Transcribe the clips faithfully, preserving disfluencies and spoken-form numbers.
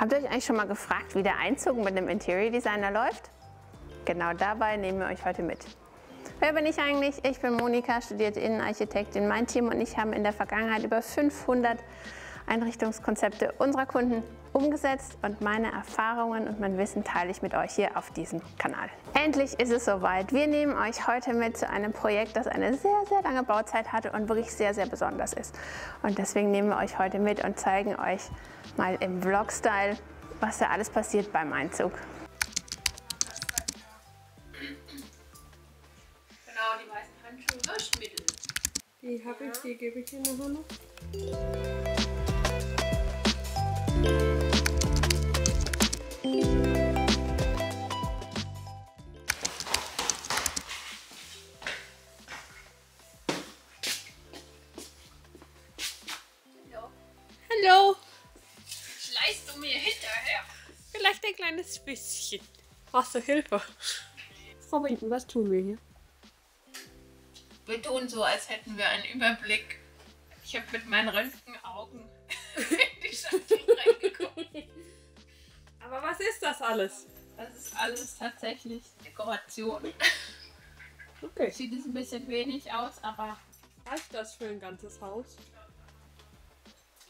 Habt ihr euch eigentlich schon mal gefragt, wie der Einzug mit einem Interior Designer läuft? Genau dabei nehmen wir euch heute mit. Wer bin ich eigentlich? Ich bin Monika, studierte Innenarchitektin. Mein Team und ich haben in der Vergangenheit über fünfhundert Einrichtungskonzepte unserer Kunden umgesetzt und meine Erfahrungen und mein Wissen teile ich mit euch hier auf diesem Kanal. Endlich ist es soweit. Wir nehmen euch heute mit zu einem Projekt, das eine sehr, sehr lange Bauzeit hatte und wirklich sehr, sehr besonders ist. Und deswegen nehmen wir euch heute mit und zeigen euch mal im Vlog-Style, was da alles passiert beim Einzug. Genau, die weißen Handschuhe durch Mittel. Die habe ich, die gebe ich Ihnen nachher noch. Hallo! Schleißt du mir hinterher? Vielleicht ein kleines bisschen. Brauchst du Hilfe? Frau Winden, was tun wir hier? Wir tun so, als hätten wir einen Überblick. Ich habe mit meinen Röntgenaugen in die Schatten reingeguckt. Aber was ist das alles? Das ist alles tatsächlich Dekoration. Okay. Sieht es ein bisschen wenig aus, aber... Reicht das für ein ganzes Haus?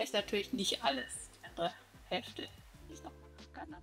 Ist natürlich nicht alles. Die andere Hälfte ist noch ganz anders.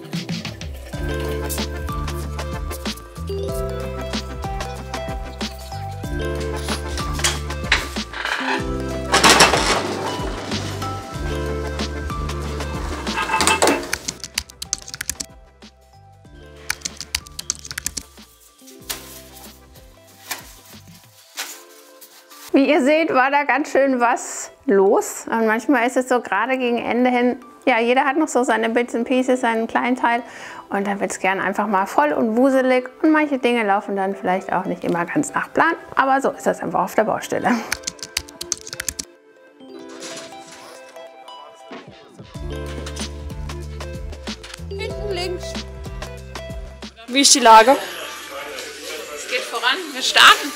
Wie ihr seht, war da ganz schön was los. Und manchmal ist es so gerade gegen Ende hin, ja, jeder hat noch so seine Bits and Pieces, seinen kleinen Teil. Und dann wird es gern einfach mal voll und wuselig. Und manche Dinge laufen dann vielleicht auch nicht immer ganz nach Plan. Aber so ist das einfach auf der Baustelle. Hinten links. Wie ist die Lage? Es geht voran, wir starten.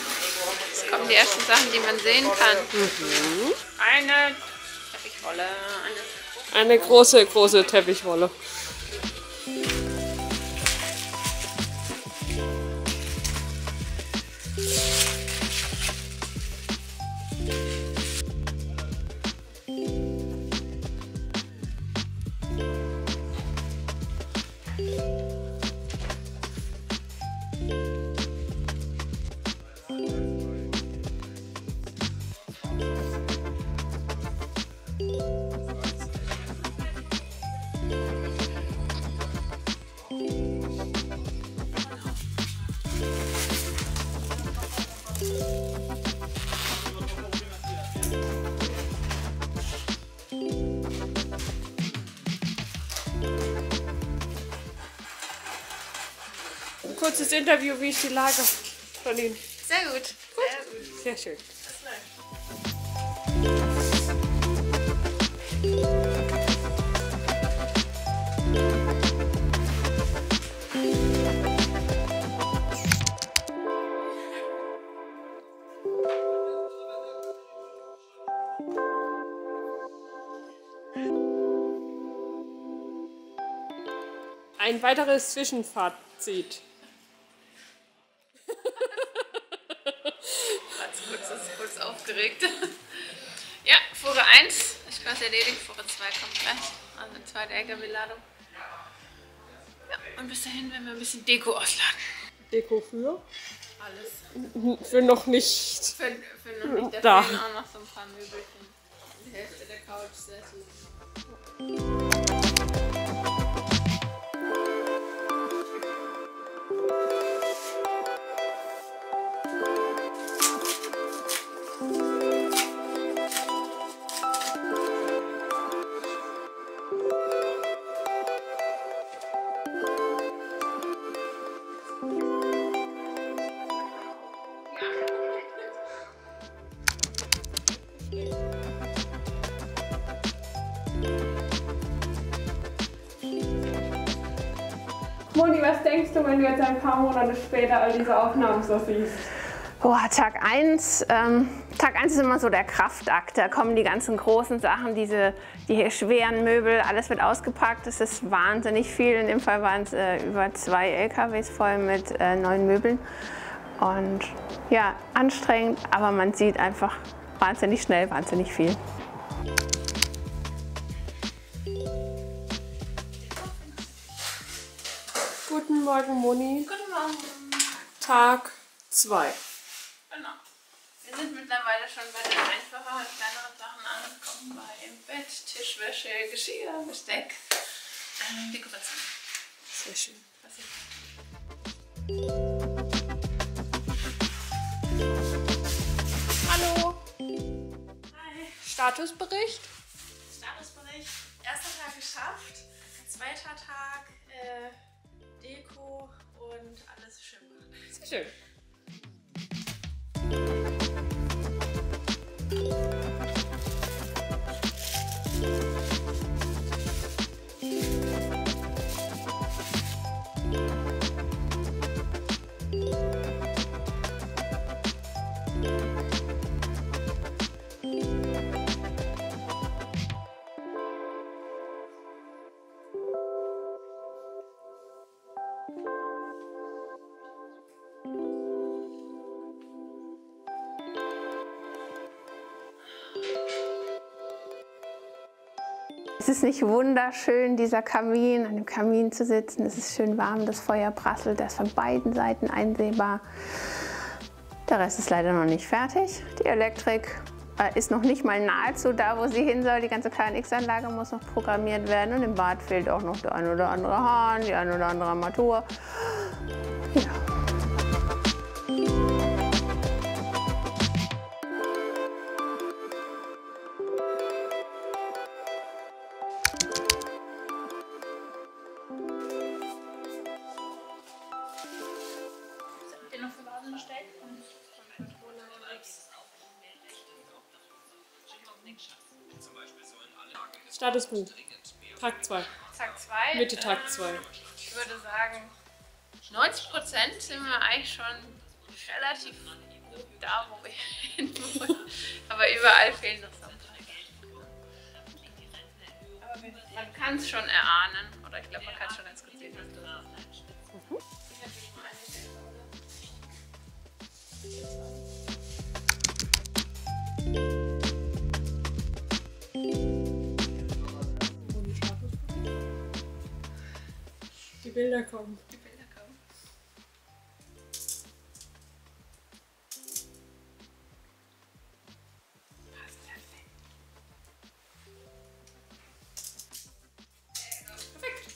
Kommen die ersten Sachen, die man sehen kann. Mhm. Eine Teppichrolle. Eine, eine große, große Teppichrolle. Kurzes Interview, wie ist die Lage von Ihnen? Sehr gut. Gut. Sehr gut. Sehr schön. Ein weiteres Zwischenfazit. Kurz aufgeregt. Ja, Fuhre eins ist quasi erledigt, Fuhre zwei kommt gleich. Also zweite L K W-Ladung. Ja, und bis dahin werden wir ein bisschen Deko ausladen. Deko für? Alles. Für noch nicht. Für, für noch nicht, da fehlen auch noch so ein paar Möbelchen. Moni, was denkst du, wenn du jetzt ein paar Monate später all diese Aufnahmen so siehst? Boah, Tag eins. Ähm, Tag eins ist immer so der Kraftakt. Da kommen die ganzen großen Sachen, diese die hier schweren Möbel, alles wird ausgepackt. Es ist wahnsinnig viel. In dem Fall waren es äh, über zwei L K Ws voll mit äh, neuen Möbeln. Und ja, anstrengend, aber man sieht einfach wahnsinnig schnell, wahnsinnig viel. Guten Morgen, Moni. Guten Morgen. Tag zwei. Genau. Wir sind mittlerweile schon bei den einfacheren und kleineren Sachen angekommen, bei im Bett, Tischwäsche, Geschirr, Besteck, ähm, Dekoration. Sehr schön. Hallo. Hi. Statusbericht. Statusbericht. Erster Tag geschafft. Zweiter Tag äh, Deko und alles schön gemacht. Sehr schön. Es ist nicht wunderschön, dieser Kamin, an dem Kamin zu sitzen. Es ist schön warm, das Feuer prasselt, das ist von beiden Seiten einsehbar. Der Rest ist leider noch nicht fertig. Die Elektrik äh, ist noch nicht mal nahezu da, wo sie hin soll. Die ganze K N X-Anlage muss noch programmiert werden und im Bad fehlt auch noch der ein oder andere Hahn, die ein oder andere Armatur. Ja. Statusbuch. Tag zwei. Tag zwei. Mitte Tag zwei. Ähm, ich würde sagen, neunzig Prozent sind wir eigentlich schon relativ gut da, wo wir hin wollen. Aber überall fehlen noch Sachen. Aber man kann es schon erahnen. Oder ich glaube, man kann es schon ganz gut sehen. Mhm. Die Bilder kommen. Die Bilder kommen. Passt perfekt. Perfekt.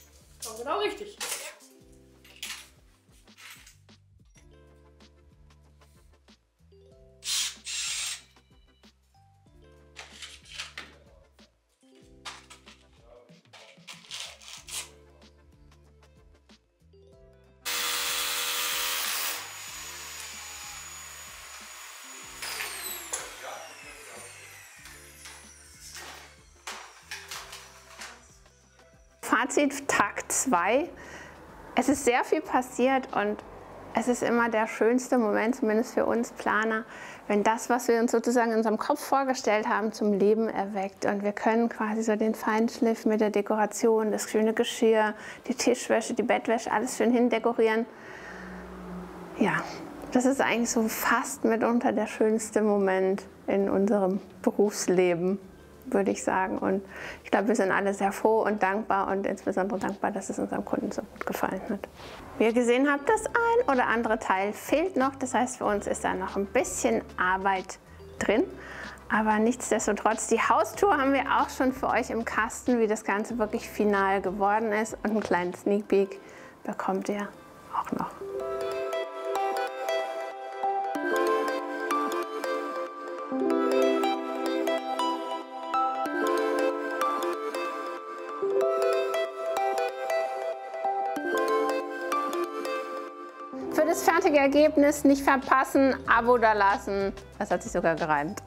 Kommt genau richtig. Fazit Tag zwei. Es ist sehr viel passiert und es ist immer der schönste Moment, zumindest für uns Planer, wenn das, was wir uns sozusagen in unserem Kopf vorgestellt haben, zum Leben erweckt. Und wir können quasi so den Feinschliff mit der Dekoration, das schöne Geschirr, die Tischwäsche, die Bettwäsche, alles schön hindekorieren. Ja, das ist eigentlich so fast mitunter der schönste Moment in unserem Berufsleben, würde ich sagen. Und ich glaube, wir sind alle sehr froh und dankbar und insbesondere dankbar, dass es unserem Kunden so gut gefallen hat. Wie ihr gesehen habt, das ein oder andere Teil fehlt noch. Das heißt, für uns ist da noch ein bisschen Arbeit drin. Aber nichtsdestotrotz, die Haustour haben wir auch schon für euch im Kasten, wie das Ganze wirklich final geworden ist. Und einen kleinen Sneak Peek bekommt ihr auch noch. Für das fertige Ergebnis nicht verpassen, Abo da lassen. Das hat sich sogar gereimt.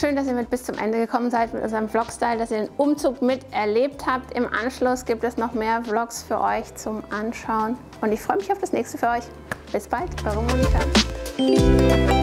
Schön, dass ihr mit bis zum Ende gekommen seid mit unserem Vlog-Style, dass ihr den Umzug miterlebt habt. Im Anschluss gibt es noch mehr Vlogs für euch zum Anschauen. Und ich freue mich auf das nächste für euch. Bis bald, eure Monika.